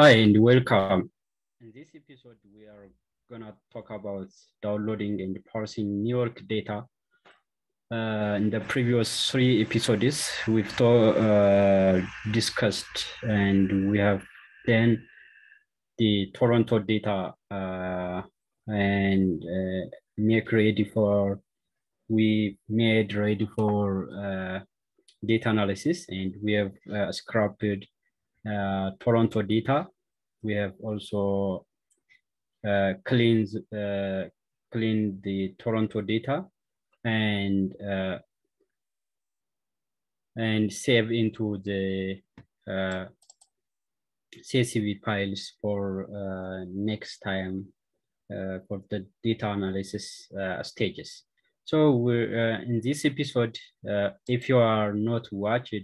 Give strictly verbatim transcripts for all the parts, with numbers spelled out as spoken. Hi and welcome. In this episode, we are gonna talk about downloading and parsing N Y R C data. Uh, in the previous three episodes, we've uh, discussed and we have then the Toronto data uh, and uh, make ready for, we made ready for uh, data analysis, and we have uh, scrapped uh, Toronto data. We have also uh, cleaned, uh, cleaned the Toronto data and uh, and save into the uh, C S V files for uh, next time uh, for the data analysis uh, stages. So we're uh, in this episode, uh, if you are not watched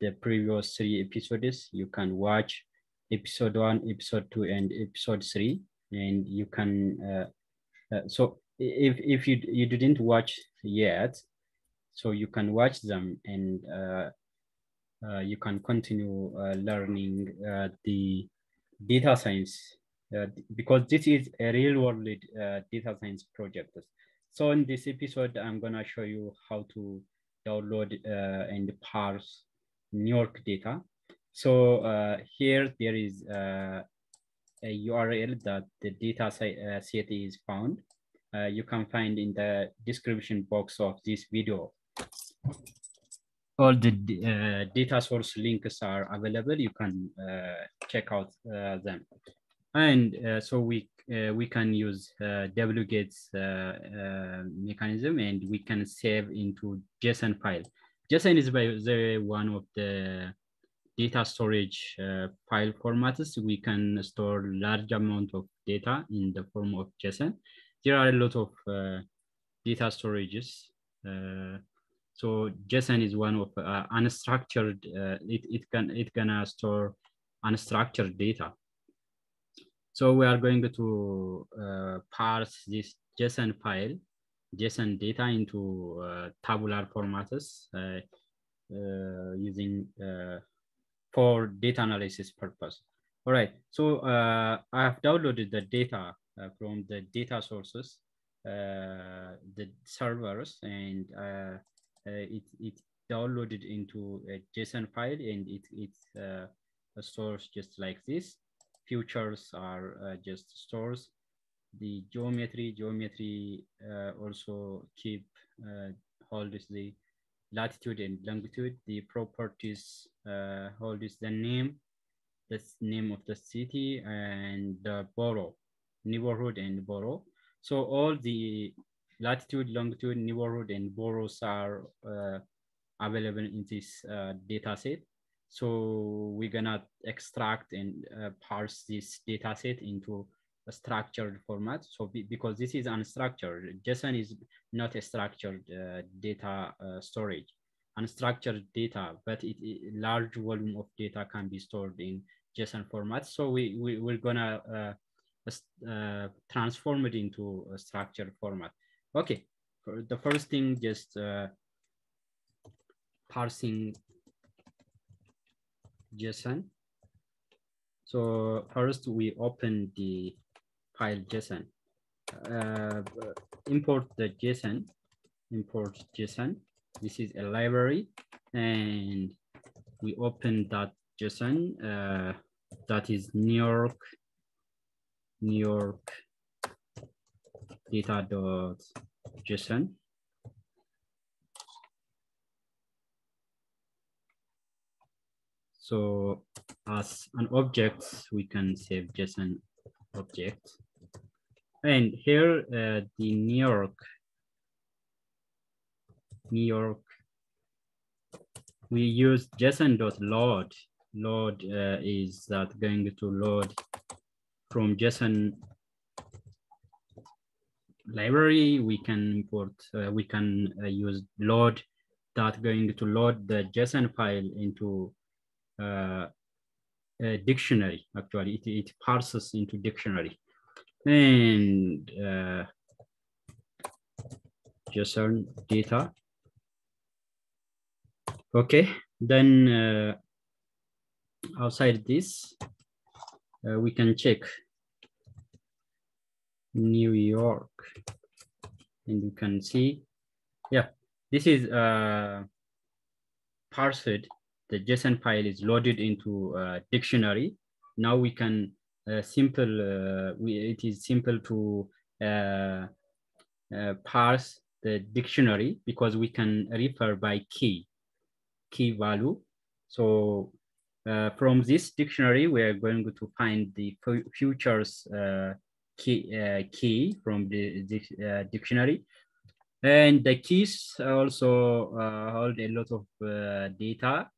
the previous three episodes, you can watch episode one, episode two, and episode three, and you can. Uh, uh, so if if you you didn't watch yet, so you can watch them, and uh, uh, you can continue uh, learning uh, the data science uh, because this is a real world uh, data science project. So in this episode, I'm gonna show you how to download uh, and parse N Y R C data. So uh, here there is uh, a U R L that the data set is found. Uh, you can find in the description box of this video. All the uh, data source links are available. You can uh, check out uh, them. And uh, so we uh, we can use uh, wget uh, uh, mechanism, and we can save into JSON file. JSON is by the one of the data storage uh, file formats. We can store large amount of data in the form of JSON. There are a lot of uh, data storages. Uh, so JSON is one of uh, unstructured. Uh, it it can it can store unstructured data. So we are going to uh, parse this JSON file, JSON data into uh, tabular formats uh, uh, using. Uh, for data analysis purpose. All right, so uh, I have downloaded the data uh, from the data sources, uh, the servers, and uh, it, it downloaded into a JSON file, and it, it uh, stores just like this. Futures are uh, just stores. The geometry, geometry uh, also keep, uh, hold the latitude and longitude. The properties uh, hold is the name, the name of the city, and the borough, neighborhood, and borough. So all the latitude, longitude, neighborhood, and boroughs are uh, available in this uh, data set. So we're gonna extract and uh, parse this data set into a structured format. So be, because this is unstructured, JSON is not a structured uh, data uh, storage. Unstructured data, but it, it large volume of data can be stored in JSON format. So we, we we're gonna uh, uh, transform it into a structured format. Okay, for the first thing, just uh, parsing JSON. So first we open the file JSON. Uh, import the JSON, import JSON. This is a library, and we open that JSON. Uh, that is N Y R C, N Y R C data.json. So as an object, we can save JSON object. And here, uh, the N Y R C, N Y R C, we use JSON.load. Load uh, is that going to load from JSON library. We can import, uh, we can uh, use load that going to load the JSON file into uh, a dictionary. Actually, it, it parses into dictionary. And uh, JSON data. Okay, then uh, outside this, uh, we can check New York, and you can see, yeah, this is uh, parsed. The JSON file is loaded into a dictionary. Now we can uh, simple. Uh, we, it is simple to uh, uh, parse the dictionary because we can refer by key, key value. So uh, from this dictionary, we are going to find the futures uh, key uh, key from the, the uh, dictionary. And the keys also uh, hold a lot of uh, data,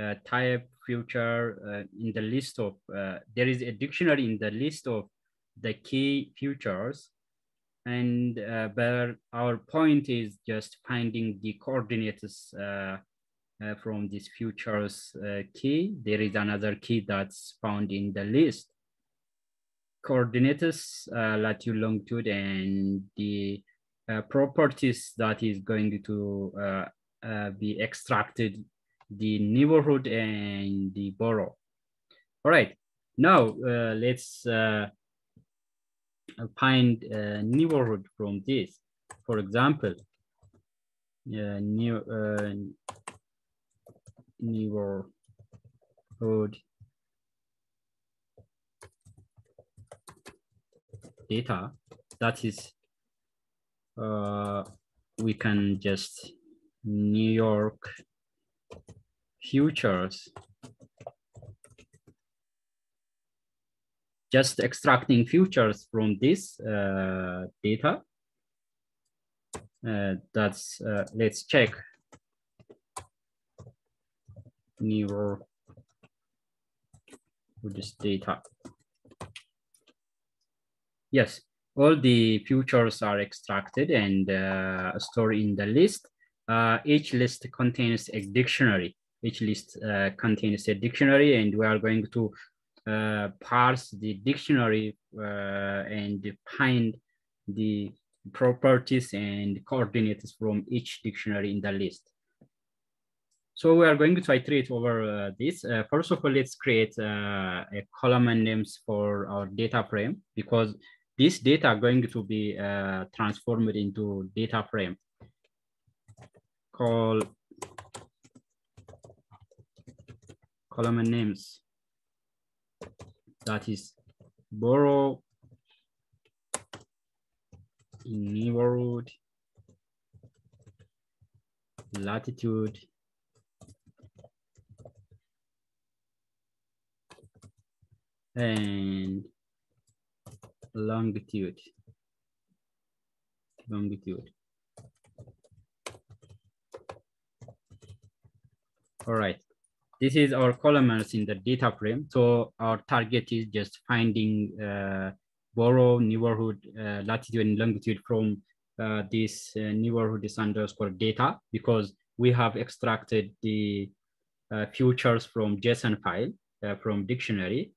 uh, type, future, uh, in the list of, uh, there is a dictionary in the list of the key futures. And uh, but our point is just finding the coordinates uh, uh, from this futures uh, key. There is another key that's found in the list. Coordinates, uh, latitude, longitude, and the Uh, properties that is going to uh, uh, be extracted, the neighborhood and the borough. All right, now uh, let's uh, find a neighborhood from this. For example, uh, new, uh, neighborhood data, that is uh we can just New York futures, just extracting futures from this uh, data. Uh, that's uh, let's check New York with this data. Yes. All the futures are extracted and uh, stored in the list. Uh, each list contains a dictionary. Each list uh, contains a dictionary, and we are going to uh, parse the dictionary uh, and find the properties and coordinates from each dictionary in the list. So we are going to iterate over uh, this. Uh, first of all, let's create uh, a column and names for our data frame, because this data are going to be uh, transformed into data frame. Call column and names. That is borough, neighborhood, latitude, and longitude, longitude. All right, this is our columns in the data frame. So our target is just finding uh, borough, neighborhood, uh, latitude, and longitude from uh, this uh, neighborhood is underscore data, because we have extracted the uh, futures from JSON file, uh, from dictionary.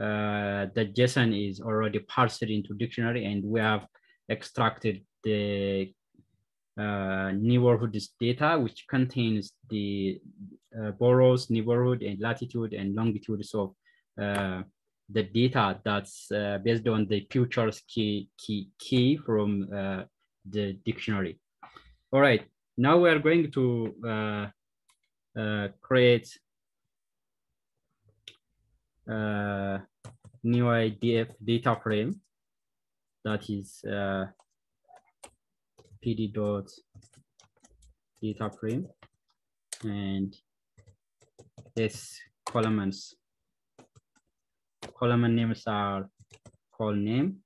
Uh, the JSON is already parsed into dictionary, and we have extracted the uh, neighborhoods data, which contains the uh, boroughs, neighborhood, and latitude and longitude. So uh, the data that's uh, based on the futures key key key from uh, the dictionary. All right, now we are going to uh, uh, create uh new I D F data frame, that is uh, pd dot data frame, and this columns column names are call name.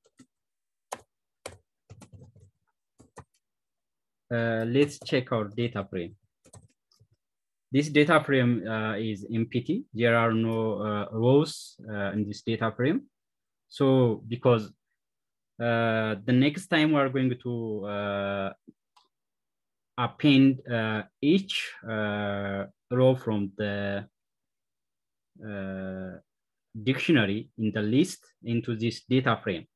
Uh, let's check our data frame. This data frame uh, is empty. There are no uh, rows uh, in this data frame. So because uh, the next time we are going to uh, append uh, each uh, row from the uh, dictionary in the list into this data frame.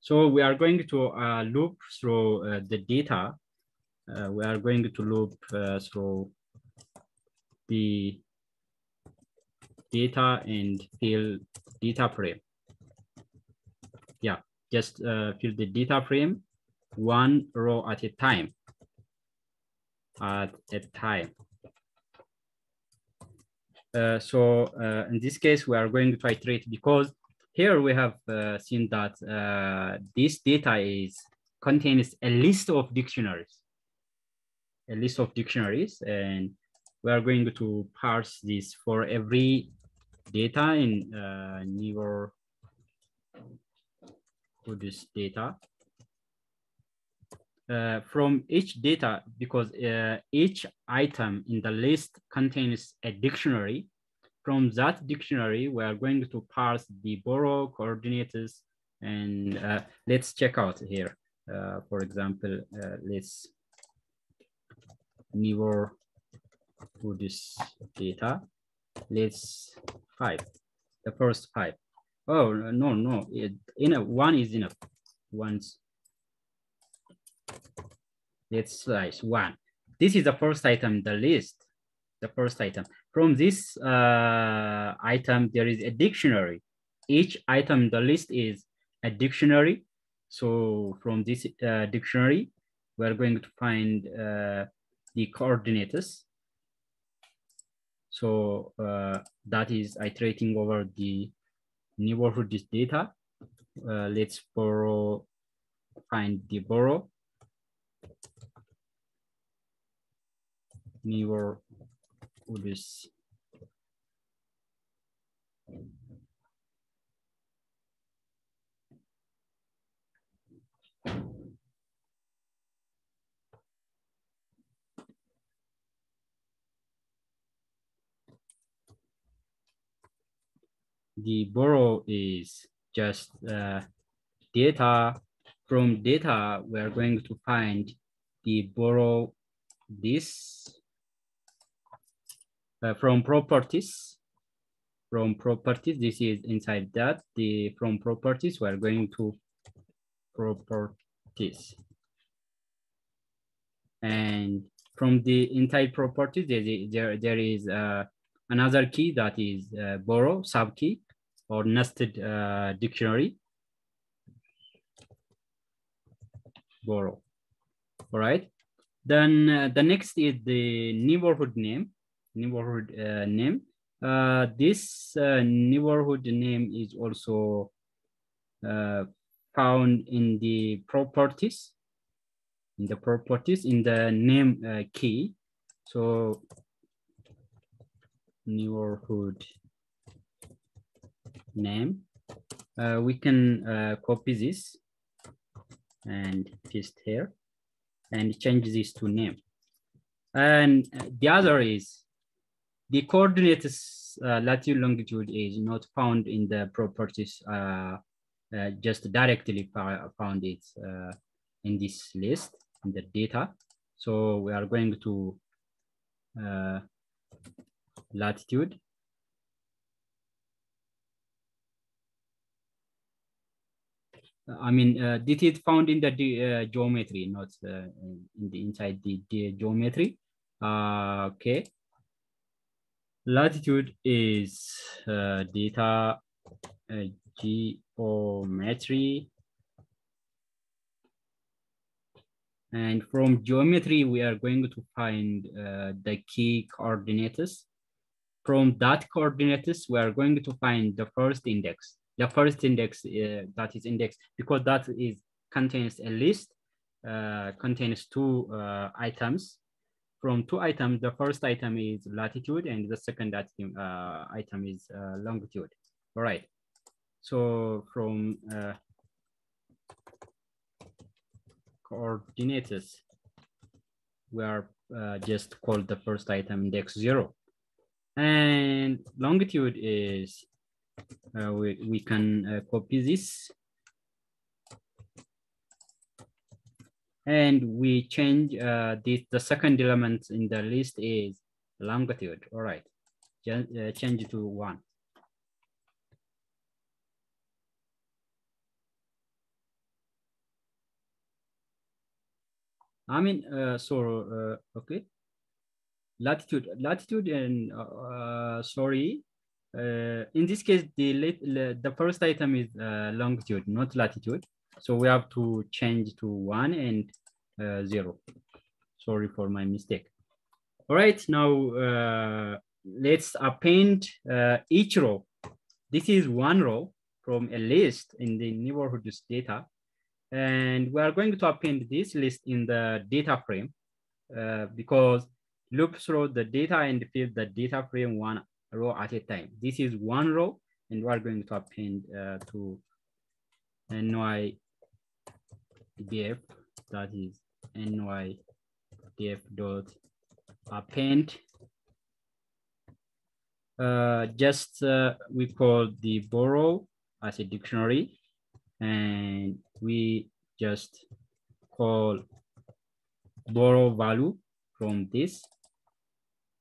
So we are going to uh, loop through uh, the data. Uh, we are going to loop uh, through the data and fill data frame. just uh, fill the data frame one row at a time, at a time. Uh, so uh, in this case, we are going to iterate because here we have uh, seen that uh, this data is contains a list of dictionaries, a list of dictionaries, and we are going to parse this for every data in uh, newer produce data. Uh, from each data, because uh, each item in the list contains a dictionary. From that dictionary, we are going to parse the borrow coordinates. And uh, let's check out here. Uh, for example, uh, let's newer produce data. Let's five, the first five. Oh, no, no, it, enough. One is enough. One's Let's slice one. This is the first item, the list, the first item. From this uh, item, there is a dictionary. Each item in the list is a dictionary. So from this uh, dictionary, we're going to find uh, the coordinates. So uh, that is iterating over the neighborhood data. Uh, let's borrow, find the borrow. Newer this the borrow is just uh, data. From data, we are going to find the borrow this uh, from properties. From properties, this is inside that. The from properties, we are going to properties. And from the inside properties, there, there, there is uh, another key that is uh, borrow subkey or nested uh, dictionary. Borrow. All right. Then uh, the next is the neighborhood name. Neighborhood uh, name. Uh, this uh, neighborhood name is also uh, found in the properties. In the properties in the name uh, key. So neighborhood name. Uh, we can uh, copy this and paste here and change this to name. And the other is the coordinates uh, latitude longitude is not found in the properties, uh, uh, just directly found it uh, in this list, in the data. So we are going to uh, latitude. I mean, uh, this is found in the uh, geometry, not uh, in the inside the, the geometry. Uh, okay. Latitude is uh, data uh, geometry. And from geometry, we are going to find uh, the key coordinates. From that coordinates, we are going to find the first index. The first index uh, that is indexed, because that is contains a list, uh, contains two uh, items. From two items, the first item is latitude and the second item, uh, item is uh, longitude. All right. So from uh, coordinates, we are uh, just called the first item index zero. And longitude is Uh, we, we can uh, copy this and we change uh, the, the second element in the list is longitude. All right, Gen uh, change to one. I mean, uh, so, uh, okay. Latitude, latitude and uh, sorry. Uh, in this case, the, late, the first item is uh, longitude, not latitude. So we have to change to one and uh, zero. Sorry for my mistake. All right, now uh, let's append uh, each row. This is one row from a list in the neighborhoods data. And we are going to append this list in the data frame uh, because loop through the data and fill the data frame one row at a time. This is one row, and we are going to append uh, to nydf, that is nydf dot append. Uh, just uh, we call the borrow as a dictionary, and we just call borrow value from this,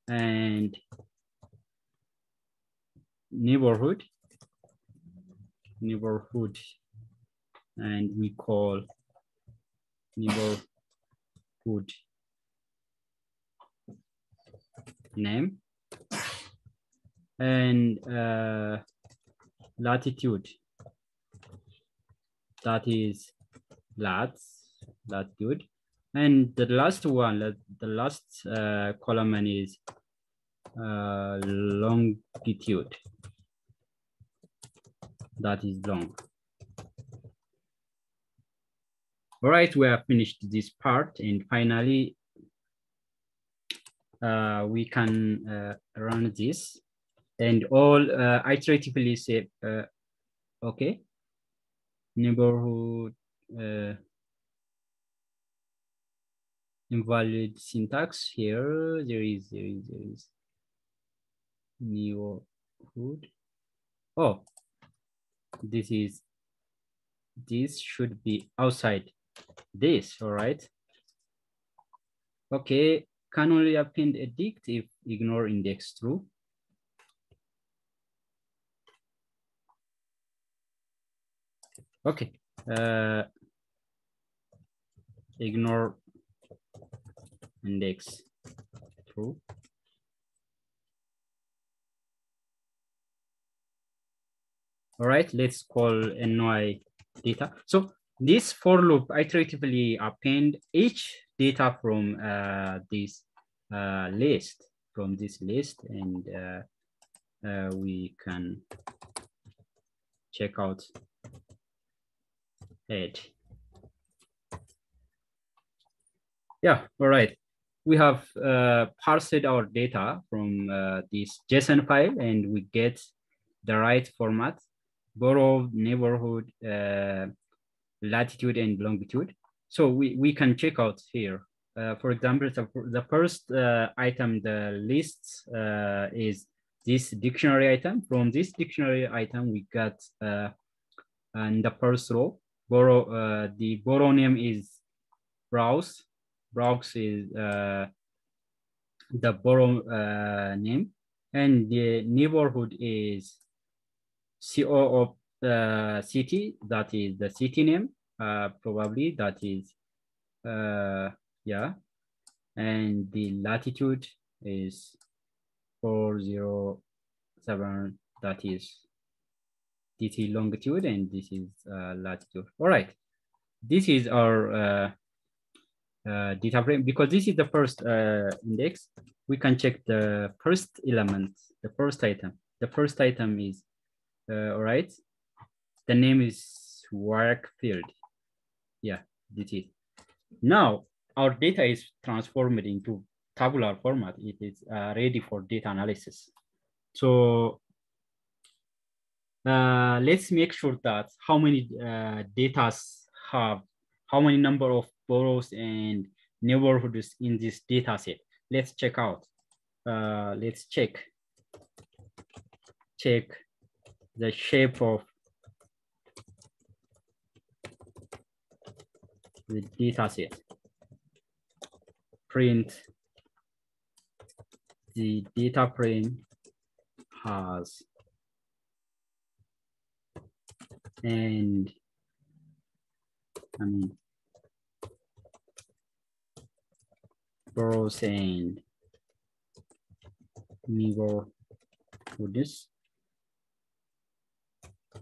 and neighborhood, neighborhood, and we call neighborhood name, and uh, latitude, that is lats, latitude. And the last one, the last uh, column is uh, longitude, that is long. All right, we have finished this part, and finally uh, we can uh, run this, and all uh, iteratively say, uh, okay, neighborhood, uh, invalid syntax here. There is, there is, there is neighborhood. Oh, this is, this should be outside this, all right? Okay, can only append a dict if ignore index true. Okay, uh, ignore index true. All right, let's call ny data. So this for loop iteratively append each data from uh, this uh, list, from this list, and uh, uh, we can check out it. Yeah, all right. We have uh, parsed our data from uh, this JSON file, and we get the right format, borrow, neighborhood, uh, latitude, and longitude. So we, we can check out here. Uh, for example, the, the first uh, item, the list uh, is this dictionary item. From this dictionary item, we got uh, in the first row, borrow, uh, the borrow name is browse. Browse is uh, the borrow uh, name, and the neighborhood is C O of the uh, city, that is the city name, uh, probably that is, uh, yeah. And the latitude is four zero seven, that is, this is longitude, and this is uh, latitude. All right, this is our uh, Uh, data frame, because this is the first uh, index, we can check the first element, the first item. The first item is, uh, all right, the name is Wakefield. Yeah, this is. Now, our data is transformed into tabular format. It is uh, ready for data analysis. So uh, let's make sure that how many uh, datas have, how many number of borrows and neighborhoods in this data set. Let's check out. Uh, let's check. Check the shape of the data set. Print the data frame has, and I mean, borrows and neighborhoods.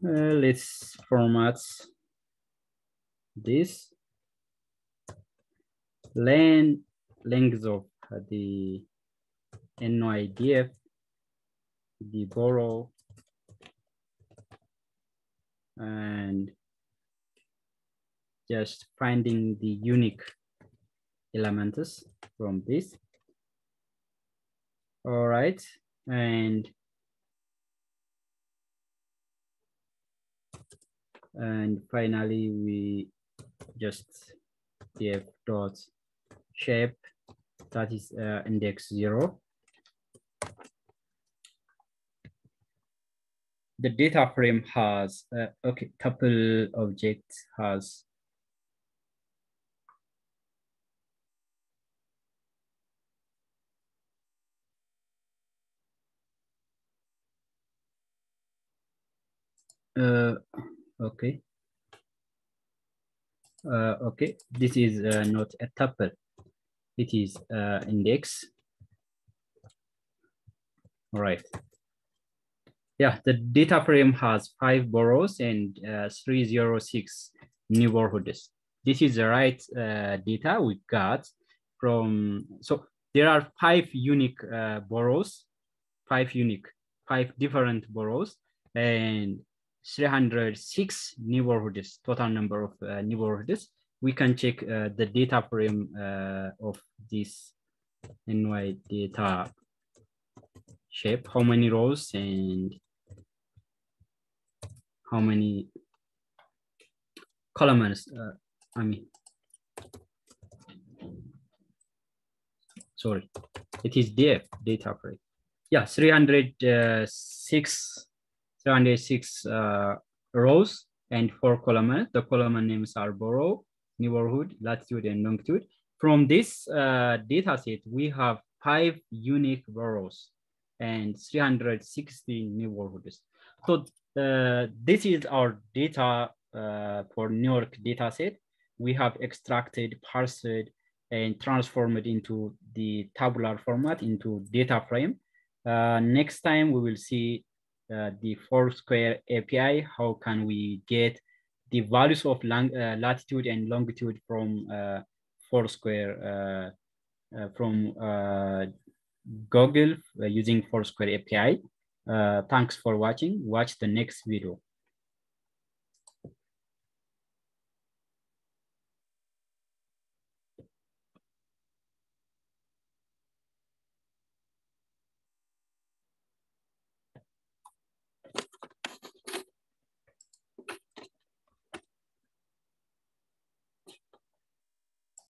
Uh, let's format this len length of the N Y D F, the borrow, and just finding the unique elements from this. All right, and and finally we just df dot shape that is uh, index zero. The data frame has uh, okay tuple object has uh okay uh okay this is uh, not a tuple, it is uh index. All right, yeah, the data frame has five borrows and uh, three zero six neighborhoods. This is the right uh, data we got from, so there are five unique uh, borrows, five unique five different borrows and three hundred six neighborhoods, total number of uh, neighborhoods. We can check uh, the data frame uh, of this N Y data shape, how many rows and how many columns, uh, I mean, sorry, it is D F data frame. Yeah, three hundred six. three hundred six uh, rows and four columns. The column names are borrow, neighborhood, latitude, and longitude. From this uh, data set, we have five unique borrows and three hundred sixty neighborhoods. So uh, this is our data uh, for New York data set. We have extracted, parsed, and transformed into the tabular format, into data frame. Uh, next time, we will see Uh, the Foursquare A P I, how can we get the values of long, uh, latitude and longitude from uh, Foursquare, uh, uh, from uh, Google uh, using Foursquare A P I. Uh, thanks for watching. Watch the next video.